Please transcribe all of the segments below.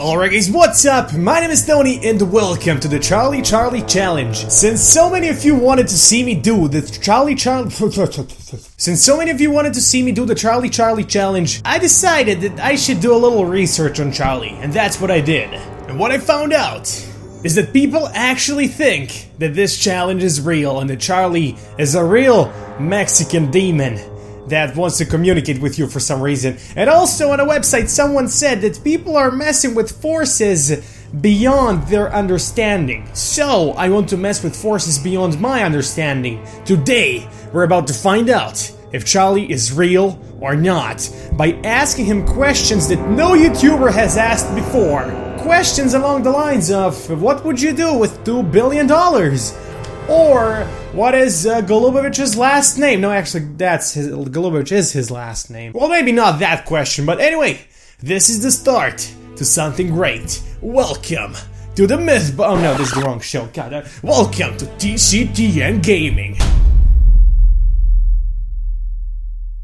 Alright guys, what's up? My name is Tony and welcome to the Charlie Charlie Challenge. Since so many of you wanted to see me do the Charlie Charlie Challenge, I decided that I should do a little research on Charlie, and that's what I did. And what I found out is that people actually think that this challenge is real and that Charlie is a real Mexican demon that wants to communicate with you for some reason. And also on a website someone said that people are messing with forces beyond their understanding. So I want to mess with forces beyond my understanding. Today we're about to find out if Charlie is real or not by asking him questions that no YouTuber has asked before. Questions along the lines of, what would you do with $2 billion? Or, what is Golubovic's last name? No, actually, Golubovic is his last name. Well, maybe not that question, but anyway, this is the start to something great. Welcome to the Oh no, this is the wrong show. God, welcome to TCTN Gaming.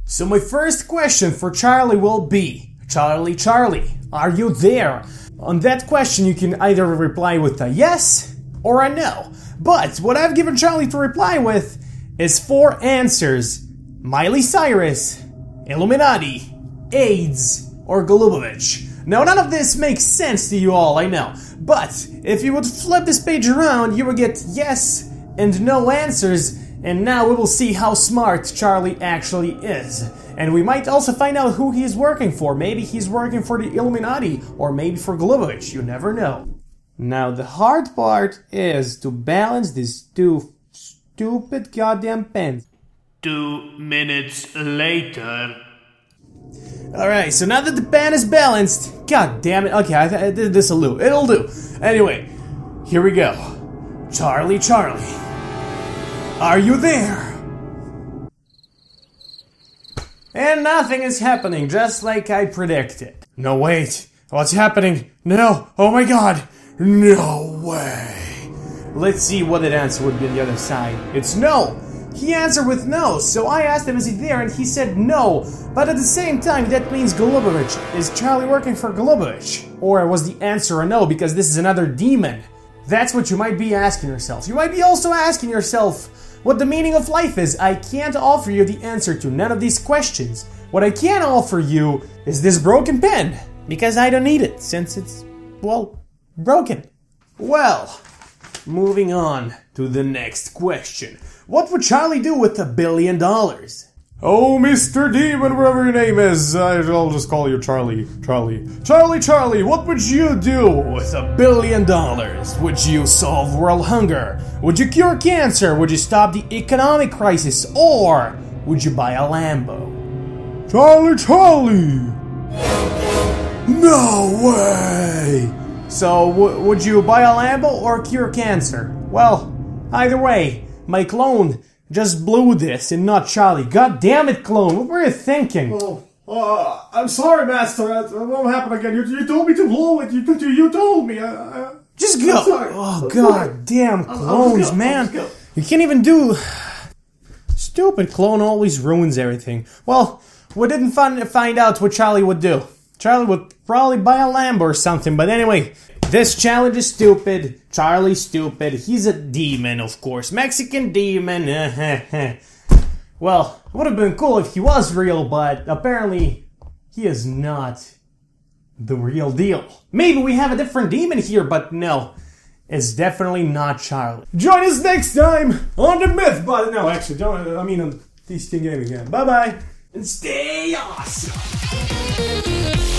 So my first question for Charlie will be, Charlie, Charlie, are you there? On that question, you can either reply with a yes or a no. But what I've given Charlie to reply with is 4 answers: Miley Cyrus, Illuminati, AIDS, or Golubovic. Now none of this makes sense to you all, I know, but if you would flip this page around, you would get yes and no answers, and now we will see how smart Charlie actually is. And we might also find out who he's working for. Maybe he's working for the Illuminati, or maybe for Golubovic, you never know. Now, the hard part is to balance these two stupid goddamn pens. 2 minutes later. Alright, so now that the pen is balanced, god damn it, okay, I did this a little. It'll do. Anyway, here we go. Charlie, Charlie, are you there? And nothing is happening, just like I predicted. No, wait. What's happening? No. Oh my god. No way. Let's see what that answer would be on the other side. It's no. He answered with no, so I asked him, is he there, and he said no. But at the same time, that means Golubovic. Is Charlie working for Golubovic? Or was the answer a no because this is another demon? That's what you might be asking yourself. You might be also asking yourself what the meaning of life is. I can't offer you the answer to none of these questions. What I can offer you is this broken pen, because I don't need it since it's, well, broken. Well, moving on to the next question. What would Charlie do with $1 billion? Oh, Mr. Demon, whatever your name is, I'll just call you Charlie. Charlie. Charlie, Charlie, what would you do with $1 billion? Would you solve world hunger? Would you cure cancer? Would you stop the economic crisis? Or would you buy a Lambo? Charlie, Charlie! No way! So, would you buy a Lambo or cure cancer? Well, either way, my clone just blew this and not Charlie. God damn it, clone, what were you thinking? Oh, I'm sorry, master, it won't happen again. You told me to blow it, you told me. Just go. Oh, god damn clones, man. You can't even do... Stupid clone always ruins everything. Well, we didn't find out what Charlie would do. Charlie would probably buy a Lambo or something, but anyway, this challenge is stupid. Charlie's stupid. He's a demon, of course. Mexican demon. Well, it would have been cool if he was real, but apparently he is not the real deal. Maybe we have a different demon here, but no. It's definitely not Charlie. Join us next time on the MythButton. No, actually, don't. I mean, on TCTN Gaming again. Bye-bye. And stay awesome.